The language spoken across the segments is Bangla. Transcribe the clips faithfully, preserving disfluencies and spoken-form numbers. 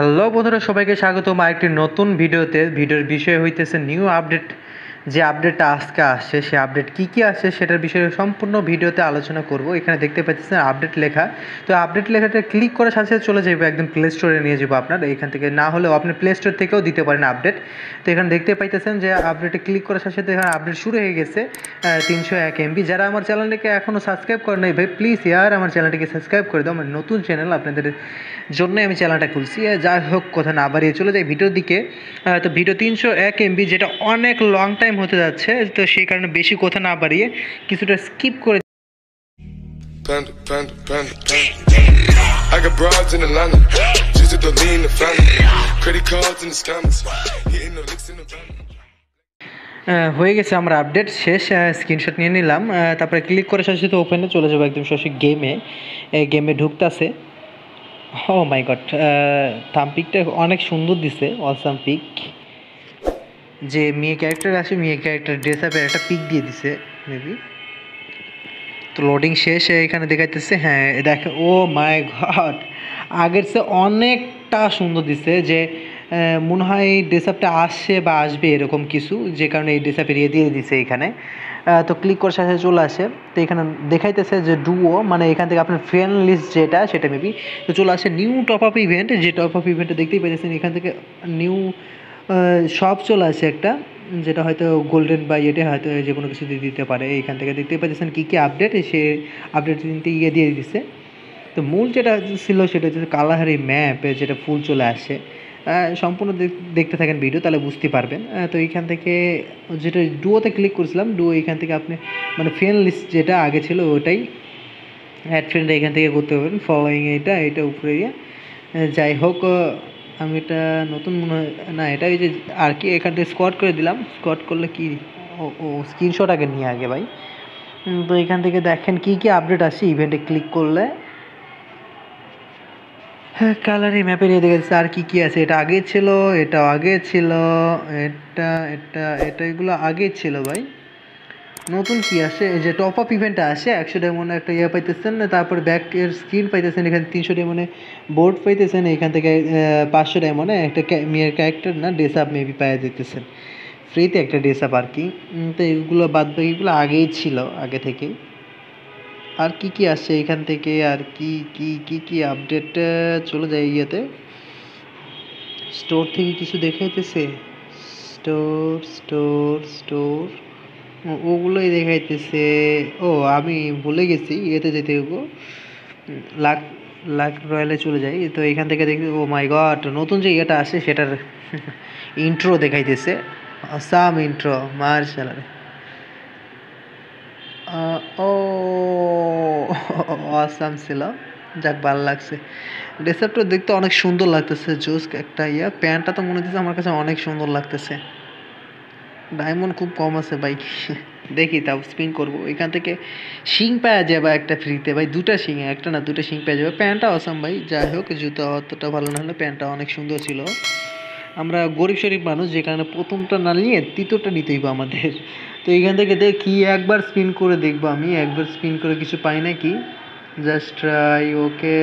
হ্যালো বন্ধুরা, সবাইকে স্বাগতম আরেকটি নতুন ভিডিওতে। ভিডিওর বিষয় হইতেছে নিউ আপডেট, যে আপডেটটা আজকে আসছে সে আপডেট কী কী আসছে সেটার বিষয়ে সম্পূর্ণ ভিডিওতে আলোচনা করব। এখানে দেখতে পাচ্ছেন আপডেট লেখা, তো আপডেট লেখাটা ক্লিক করার সাথে সাথে চলে যাবে একদম প্লে স্টোরে নিয়ে যাবো আপনার। এখান থেকে না হলেও আপনি প্লে স্টোর থেকেও দিতে পারেন আপডেট। তো এখানে দেখতে পাইতেছেন যে আপডেটে ক্লিক করার সাথে সাথে এখানে আপডেট শুরু হয়ে গেছে তিনশো এক এমবি। যারা আমার চ্যানেলটাকে এখনও সাবস্ক্রাইব করে নাই ভাই, প্লিজ ইয়ার আমার চ্যানেলটাকে সাবস্ক্রাইব করে দাও, আমার নতুন চ্যানেল, আপনাদের জন্যই আমি চ্যানেলটা খুলছি। যাই হোক, কথা না বাড়িয়ে চলে যাই ভিডিওর দিকে। তো ভিডিও তিনশো এক এমবি, যেটা অনেক লং টাইম হতে যাচ্ছে, তো সেই কারণে বেশি কথা না বাড়িয়ে কিছুটা স্কিপ করে হয়ে গেছে আমরা আপডেট শেষ। স্ক্রিনশট নিয়ে নিলাম, তারপরে ক্লিক করে সাথে সাথে ওপেনে চলে যাবো একদম সরাসরি গেমে। গেমে ঢুকতেছে। ও মাই গড, থাম্পিকটা অনেক সুন্দর দিছে, অসাম পিক। যে মেয়ে ক্যারেক্টার আসে, মেয়ে ক্যারেক্টার ড্রেস আপের একটা পিক দিয়ে দিছে মেবি। তো লোডিং শেষ, এখানে দেখাইতেছে। হ্যাঁ দেখে, ও মাই গড, আগের সে অনেকটা সুন্দর দিছে। যে মনে হয় এই ড্রেস আপটা আসছে বা আসবে এরকম কিছু, যে কারণে এই ড্রেস আপের ইয়ে দিয়ে দিছে এখানে। তো ক্লিক করার সাথে চলে আসে। তো এখানে দেখাইতেছে যে ডুও, মানে এখান থেকে আপনার ফ্রেন্ড লিস্ট যেটা সেটা মেবি। তো চলে আসে নিউ টপ আপ ইভেন্ট, যে টপ আপ ইভেন্টটা দেখতেই পেয়েছেন এখান থেকে নিউ সব চলে আসে একটা, যেটা হয়তো গোল্ডেন বা ইয়েটে হয়তো যে কোনো কিছু দিয়ে দিতে পারে। এইখান থেকে দেখতে পাচ্ছেন কী কী আপডেট, সে আপডেট দিতে ইয়ে দিয়ে দিচ্ছে। তো মূল যেটা ছিল সেটা হচ্ছে কালাহারি ম্যাপে, যেটা ফুল চলে আসে। সম্পূর্ণ দেখতে থাকেন ভিডিও, তাহলে বুঝতে পারবেন। তো এইখান থেকে যেটা ডুয়োতে ক্লিক করেছিলাম, ডুয়ো এইখান থেকে আপনি মানে ফ্রেন্ড লিস্ট যেটা আগে ছিল ওটাই অ্যাড ফ্রেন্ড এখান থেকে করতে পারবেন। ফলোয়িং এটা এটা উপরে গিয়ে, যাই হোক আমি এটা নতুন মনে হয় না, এটা ওই যে আর কি এখান থেকে স্কোয়াড করে দিলাম। স্কোয়াড করলে কি, ও স্ক্রিনশট আগে নিয়ে আগে ভাই। তো এখান থেকে দেখেন কী কী আপডেট আসছে ইভেন্টে ক্লিক করলে। হ্যাঁ, কালারি ম্যাপে নিয়ে দেখেছি আর কী কী আছে। এটা আগে ছিল, এটাও আগে ছিল, এটা এটা এটা এগুলো আগে ছিল ভাই। নতুন কী আসে, যে টপ আপ ইভেন্টটা আসে একশো ডায়মন্ডে একটা ইয়ে পাইতেছেন, তারপর ব্যাক এর স্ক্রিন পাইতেছেন, এখানে তিনশো ডায়মন্ডে বোর্ড পাইতেছেন, এখান থেকে পাঁচশো ডায়মন্ডে একটা মেয়ের ক্যারেক্টার না ড্রেস আপ মেবি পাইয়ে দিতেছেন ফ্রিতে, একটা ড্রেস আপ আর কি। তো এগুলো বাদ বাকি এগুলো আগেই ছিল আগে থেকেই। আর কি কি আসছে এখান থেকে, আর কি কি কি কি আপডেট চলে যায় ইয়েতে। স্টোর থেকে কিছু দেখাইতেছে, স্টোর স্টোর স্টোর ওগুলোই দেখাইতেছে। ও আমি ভুলে গেছি ইয়েতে যেতে গো, লাক লাক রয়্যালে চলে যাই। তো এখান থেকে দেখতে, ও মাই গড, নতুন যে ইয়েটা আসে সেটার ইন্ট্রো দেখাইতেছে, আসাম ইন্ট্রো মার্শালারে। ও আসাম ছিল, যাক ভালো লাগছে। ড্রেসআপটা দেখতে অনেক সুন্দর লাগতেছে, জোস একটা ইয়া। প্যান্টটা তো মনে হচ্ছে আমার কাছে অনেক সুন্দর লাগতেছে। ডায়মন্ড খুব কম আছে ভাই, দেখি তাও স্পিন করবো। এখান থেকে শিং পাওয়া যাবে একটা ফ্রিতে ভাই, দুটা শিং, একটা না দুটা শিং পাওয়া যাবে। প্যান্টটা আসাম ভাই, যাই হোক জুতো অতটা ভালো না হলে প্যান্টটা অনেক সুন্দর ছিল। আমরা গরিব শরীফ মানুষ, যে কারণে প্রথমটা না নিয়ে তৃতীয়টা নিতেই বা আমাদের। তো এইখান থেকে দেখি একবার স্পিন করে দেখবো, আমি একবার স্পিন করে কিছু পাই না কি, জাস্ট ট্রাই। ওকে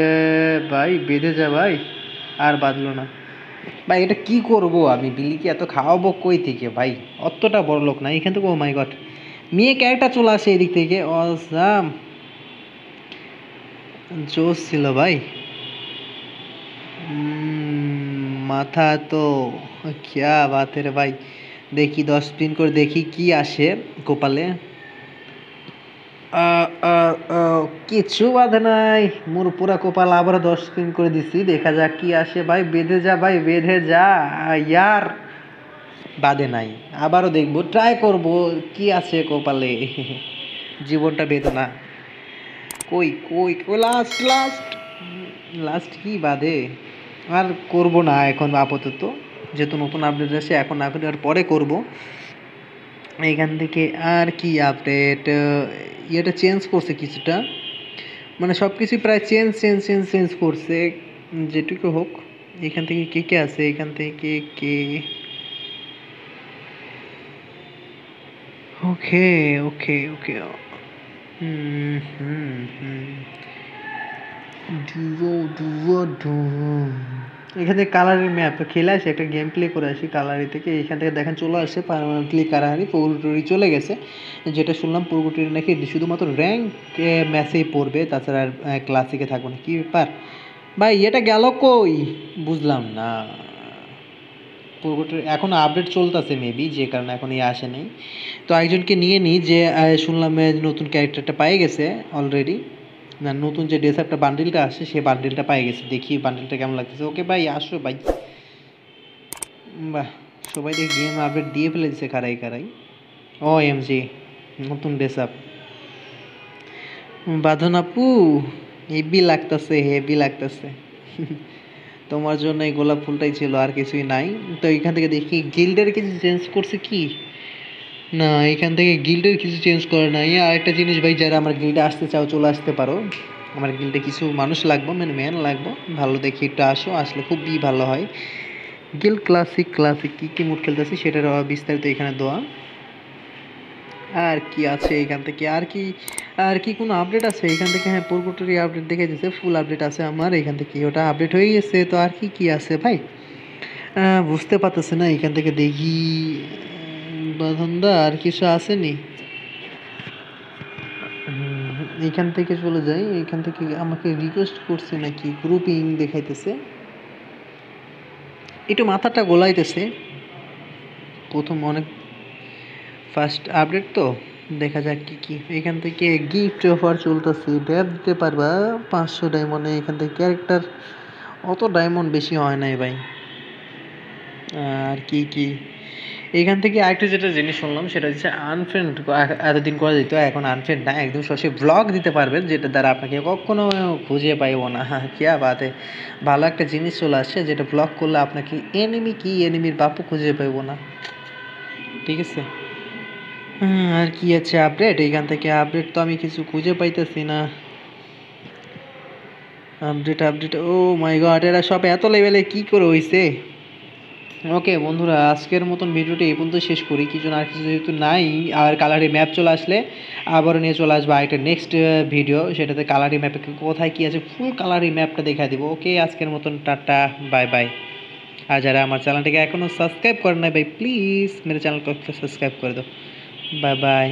ভাই, বেঁধে যা ভাই, আর বাঁধলো না ভাই। এটা কি করব আমি, বিলিকে এত খাওয়াবো কই থেকে ভাই, অতটা বড় লোক না। এখান থেকে ও মাই গড, মেয়ে ক্যারেক্টার চলে আসে এদিক থেকে, অসাম জোস ছিল ভাই। মাথা তো কিয়া বাতের ভাই। দেখি দশ স্পিন করে দেখি কি আসে কপালে, কিছু বাধা নাই মোর পুরা কপাল। আবার দশ স্পিন করে দিছি, দেখা যাক কি আসে ভাই। বেঁধে যা ভাই, বেঁধে যা, ইয়ার বাঁধে নাই। আবারও দেখবো, ট্রাই করব কি আছে কপালে। জীবনটা বেদনা, কই কই কই লাস্ট লাস্ট লাস্ট কি বাঁধে। আর করব না এখন আপাতত, যেহেতু নতুন আপডেট আসে এখন না করে আর পরে করব। এইখান থেকে আর কি আপডেট, ইয়েটা চেঞ্জ করছে কিছুটা, মানে সব কিছু প্রায় চেঞ্জ চেঞ্জ চেঞ্জ চেঞ্জ করছে যেটুকু হোক। এখান থেকে কে কে আছে, এখান থেকে কে, okay okay okay hmm hmm hmm duo duo duo এখানে কালারি ম্যাপ খেলে আসি, একটা গেম প্লে করে আসি কালারি থেকে। এখান থেকে দেখেন চলে আসে পারমানেন্টলি কালাহারি, পৌরটুরি চলে গেছে। যেটা শুনলাম পৌরটুরি নাকি শুধুমাত্র র্যাঙ্ক ম্যাচেই পড়বে, তাছাড়া আর ক্লাসিকে থাকবে না। কী ব্যাপার ভাই, এটা গেল কই বুঝলাম না। পৌরটুরি এখন আপডেট চলতেছে মেবি, যে কারণে এখন এ আসে নেই। তো একজনকে নিয়ে নিই, যে শুনলাম নতুন ক্যারেক্টারটা পেয়ে গেছে অলরেডি, না নতুন যে ড্রেস আপটা বান্ডিলটা আসে সেই বান্ডিলটা পেয়ে গেছে। দেখি বান্ডিলটা কেমন লাগতেছে। ওকে ভাই আসো ভাই। বাহ, সবাই দেখি গেম আপডেট দিয়ে ফেলে দিচ্ছে কারাই কারাই। ও এম জি নতুন ড্রেস আপ বাঁধন আপু, হেভি লাগতেছে হেভি লাগতেছে। তোমার জন্য এই গোলাপ ফুলটাই ছিল, আর কিছুই নাই। তো এখান থেকে দেখি গিল্ডের কিছু চেঞ্জ করছে কি না, এখান থেকে গিল্ডের কিছু চেঞ্জ করে নাই। আর একটা জিনিস ভাই, যারা আমার গিল্ডে আসতে চাও চলে আসতে পারো। আমার গিল্ডে কিছু মানুষ লাগবো, মানে ম্যান লাগবো ভালো দেখে, একটু আসো, আসলে খুবই ভালো হয়। গিল্ড ক্লাসিক ক্লাসিক কী কী মুড খেলতেছি সেটার বিস্তারিত এখানে দেওয়া। আর কি আছে এখান থেকে, আর কি আর কি কোনো আপডেট আছে এখান থেকে? হ্যাঁ, পরবর্তী আপডেট দেখে দিচ্ছে, ফুল আপডেট আছে আমার এখান থেকে, ওটা আপডেট হয়ে গেছে। তো আর কি কী আছে ভাই বুঝতে পারতেছে না। এখান থেকে দেখি বাঁধনদা আর কিছু আসেনি। এইখান থেকে চলে যাই, এইখান থেকে আমাকে রিকোয়েস্ট করছে নাকি গ্রুপিং দেখাইতেছে, একটু মাথাটা গোলাইতেছে। প্রথম অনেক ফার্স্ট আপডেট তো, দেখা যাক কি কি। এখান থেকে গিফট অফার চলতেছে, ড্যাব দিতে পারবা পাঁচশো ডায়মন্ডে। এখান থেকে ক্যারেক্টার অত ডায়মন্ড বেশি হয় নাই ভাই। আর কি কি এইখান থেকে আরেকটা যেটা জিনিস শুনলাম সেটা হচ্ছে আনফ্রেন্ড এতদিন করে দিত, এখন আনফ্রেন্ড না, একদম সরাসরি ব্লগ দিতে পারবেন, যেটা দ্বারা আপনাকে কখনো খুঁজে পাইব না। কিয়া বাতে ভালো একটা জিনিস চলে আসছে, যেটা ব্লগ করলে আপনাকে এনিমি কি এনিমির বাপু খুঁজে পাইব না। ঠিক আছে, আর কি আছে আপডেট এইখান থেকে? আপডেট তো আমি কিছু খুঁজে পাইতেছি না। Update update oh my god, এরা সব এত লেভেলে কী করে হইছে। ওকে বন্ধুরা, আজকের মতন ভিডিওটি এই পর্যন্ত শেষ করি। কিছু না কিছু যেহেতু নাই, আর কালারি ম্যাপ চলে আসলে আবারও নিয়ে চলে আসবো আরেকটা নেক্সট ভিডিও, সেটাতে কালারি ম্যাপে কোথায় কী আছে ফুল কালারি ম্যাপটা দেখা দিব। ওকে আজকের মতন টাটা বাই বাই। আর যারা আমার চ্যানেলটাকে এখনও সাবস্ক্রাইব করে নাই ভাই, প্লিজ মেরে চ্যানেলকে সাবস্ক্রাইব করে দাও। Bye by.